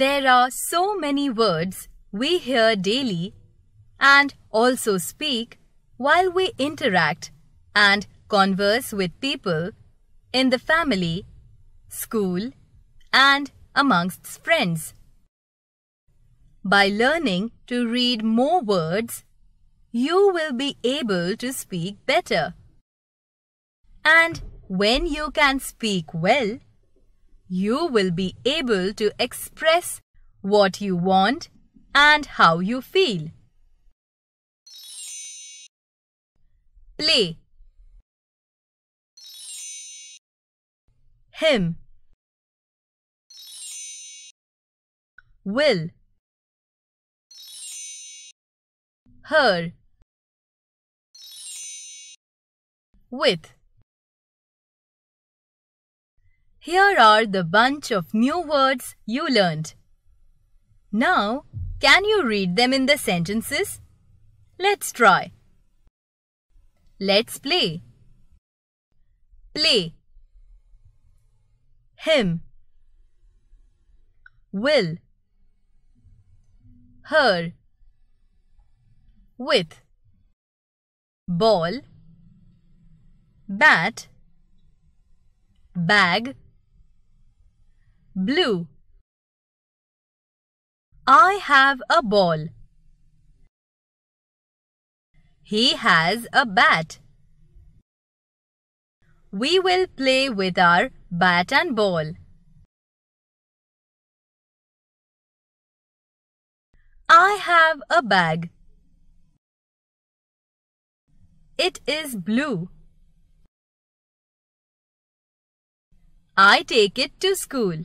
There are so many words we hear daily and also speak while we interact and converse with people in the family, school, and amongst friends. By learning to read more words, you will be able to speak better. And when you can speak well, you will be able to express what you want and how you feel. Play. Him. Will. Her. With. Here are the bunch of new words you learned. Now, can you read them in the sentences? Let's try. Let's play. Play. Him. Will. Her. With. Ball. Bat. Bag. Blue. I have a ball. He has a bat. We will play with our bat and ball. I have a bag. It is blue. I take it to school.